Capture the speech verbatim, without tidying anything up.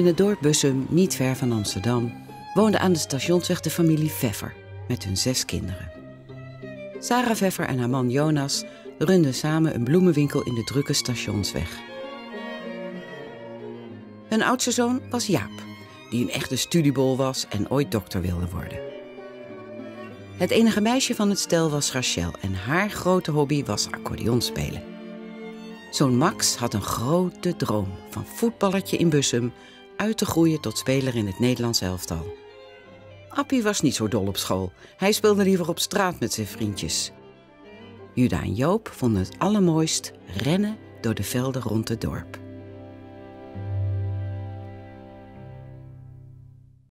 In het dorp Bussum, niet ver van Amsterdam, woonde aan de stationsweg de familie Veffer met hun zes kinderen. Sarah Veffer en haar man Jonas runden samen een bloemenwinkel in de drukke stationsweg. Hun oudste zoon was Jaap, die een echte studiebol was en ooit dokter wilde worden. Het enige meisje van het stel was Rachel en haar grote hobby was accordeonspelen. Zoon Max had een grote droom van voetballertje in Bussum uit te groeien tot speler in het Nederlands elftal. Appie was niet zo dol op school. Hij speelde liever op straat met zijn vriendjes. Juda en Joop vonden het allermooist rennen door de velden rond het dorp.